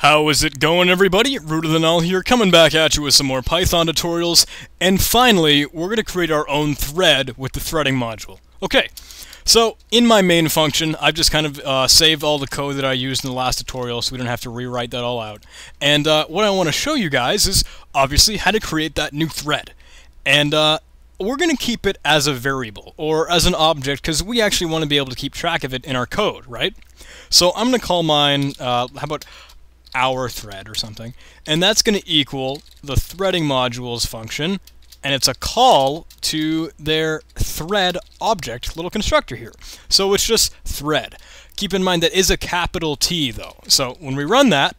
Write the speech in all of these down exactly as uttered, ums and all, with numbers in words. How is it going, everybody? Root-in-Null here, coming back at you with some more Python tutorials, and finally, we're going to create our own thread with the threading module. Okay, so in my main function, I've just kind of uh, saved all the code that I used in the last tutorial, so we don't have to rewrite that all out. And uh, what I want to show you guys is, obviously, how to create that new thread. And uh, we're going to keep it as a variable, or as an object, because we actually want to be able to keep track of it in our code, right? So I'm going to call mine, uh, how about our thread or something, and that's going to equal the threading modules function, and it's a call to their thread object, little constructor here. So it's just thread. Keep in mind that is a capital T though. So when we run that,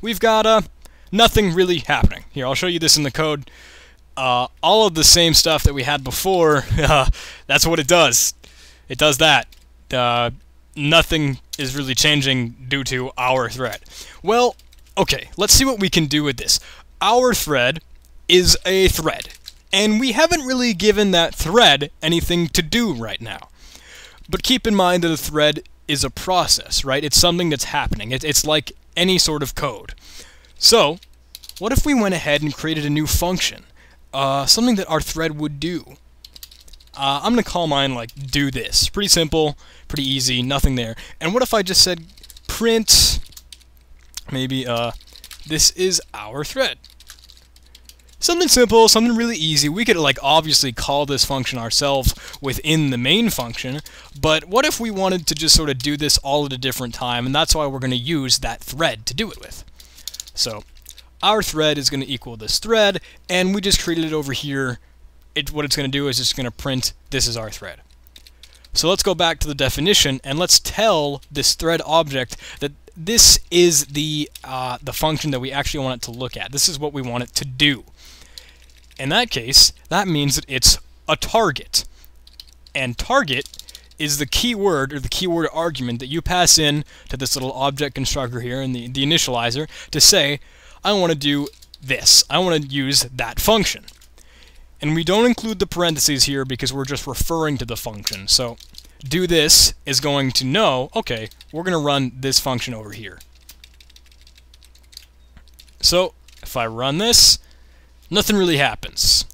we've got uh, nothing really happening. Here, I'll show you this in the code. Uh, all of the same stuff that we had before, that's what it does. It does that. Uh, nothing is really changing due to our thread. Well, okay, let's see what we can do with this. Our thread is a thread, and we haven't really given that thread anything to do right now. But keep in mind that a thread is a process, right? It's something that's happening. It, it's like any sort of code. So, what if we went ahead and created a new function? Uh, something that our thread would do. Uh, I'm going to call mine, like, do this. Pretty simple, pretty easy, nothing there. And what if I just said print, maybe, uh, this is our thread. Something simple, something really easy. We could, like, obviously call this function ourselves within the main function, but what if we wanted to just sort of do this all at a different time, and that's why we're going to use that thread to do it with. So, our thread is going to equal this thread, and we just created it over here. It, what it's going to do is it's going to print, this is our thread. So let's go back to the definition, and let's tell this thread object that this is the, uh, the function that we actually want it to look at. This is what we want it to do. In that case, that means that it's a target. And target is the keyword, or the keyword argument, that you pass in to this little object constructor here, and the, the initializer, to say, I want to do this. I want to use that function. And we don't include the parentheses here because we're just referring to the function. So do this is going to know, okay, we're going to run this function over here. So if I run this, nothing really happens.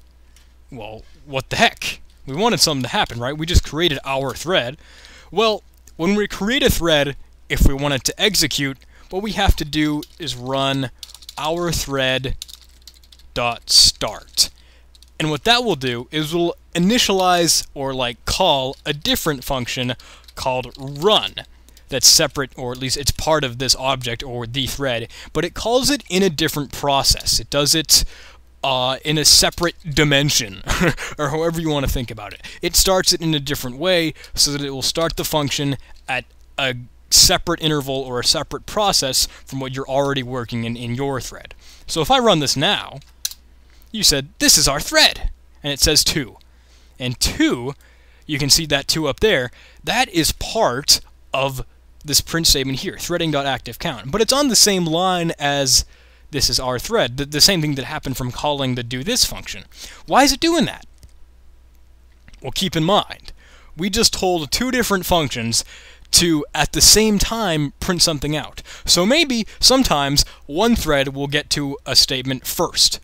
Well, what the heck? We wanted something to happen, right? We just created our thread. Well, when we create a thread, if we want it to execute, what we have to do is run our thread dot start. And what that will do is we'll initialize, or like call, a different function called run that's separate, or at least it's part of this object or the thread, but it calls it in a different process. It does it uh, in a separate dimension, or however you want to think about it. It starts it in a different way so that it will start the function at a separate interval or a separate process from what you're already working in in your thread. So if I run this now, you said, this is our thread, and it says two. And two, you can see that two up there, that is part of this print statement here, threading.activeCount. But it's on the same line as this is our thread, the, the same thing that happened from calling the do this function. Why is it doing that? Well, keep in mind, we just told two different functions to, at the same time, print something out. So maybe, sometimes, one thread will get to a statement first.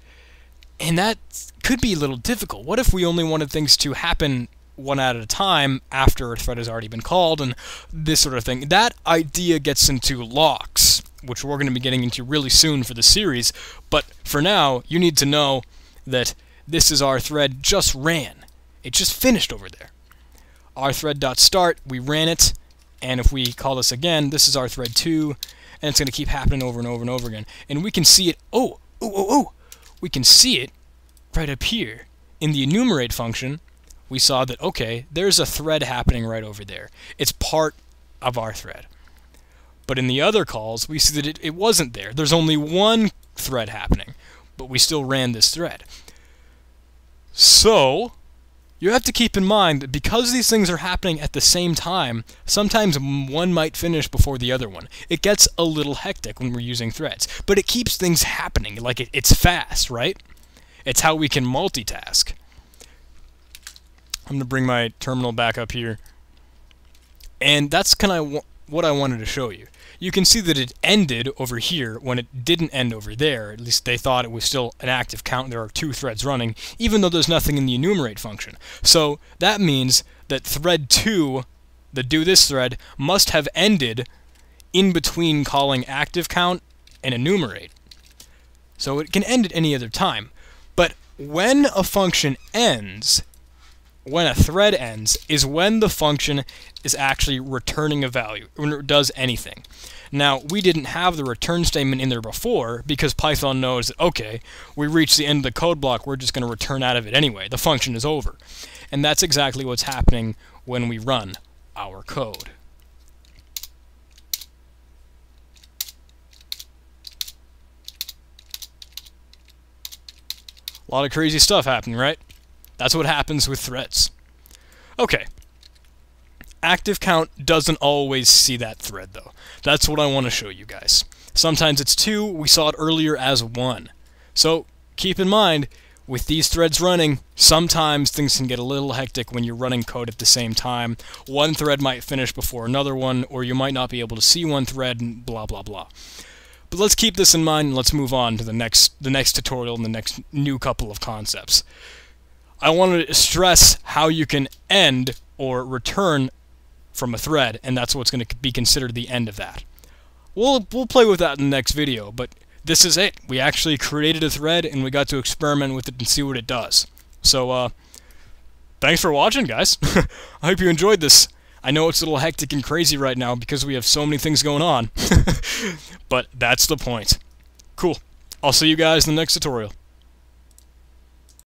And that could be a little difficult. What if we only wanted things to happen one at a time after a thread has already been called and this sort of thing? That idea gets into locks, which we're going to be getting into really soon for the series. But for now, you need to know that this is our thread just ran. It just finished over there. Our thread.start, we ran it. And if we call this again, this is our thread two. And it's going to keep happening over and over and over again. And we can see it. Oh, oh, oh, oh. We can see it right up here. In the enumerate function, we saw that, okay, there's a thread happening right over there. It's part of our thread. But in the other calls, we see that it, it wasn't there. There's only one thread happening, but we still ran this thread. So, you have to keep in mind that because these things are happening at the same time, sometimes one might finish before the other one. It gets a little hectic when we're using threads, but it keeps things happening, like it, it's fast, right? It's how we can multitask. I'm going to bring my terminal back up here, and that's kind of what I wanted to show you. you can see that it ended over here when it didn't end over there. At least they thought it was still an active count. There are two threads running, even though there's nothing in the enumerate function. So that means that thread two, the do this thread, must have ended in between calling active count and enumerate. So it can end at any other time. But when a function ends, when a thread ends, is when the function is actually returning a value, when it does anything. Now, we didn't have the return statement in there before because Python knows that, okay, we reached the end of the code block, we're just going to return out of it anyway. The function is over. And that's exactly what's happening when we run our code. A lot of crazy stuff happening, right? That's what happens with threads. Okay. Active count doesn't always see that thread, though. That's what I want to show you guys. Sometimes it's two. We saw it earlier as one. So keep in mind, with these threads running, sometimes things can get a little hectic when you're running code at the same time. One thread might finish before another one, or you might not be able to see one thread, and blah, blah, blah. But let's keep this in mind, and let's move on to the next, the next tutorial and the next new couple of concepts. I wanted to stress how you can end or return from a thread, and that's what's going to be considered the end of that. We'll, we'll play with that in the next video, but this is it. We actually created a thread, and we got to experiment with it and see what it does. So, uh, thanks for watching, guys. I hope you enjoyed this. I know it's a little hectic and crazy right now because we have so many things going on, but that's the point. Cool. I'll see you guys in the next tutorial.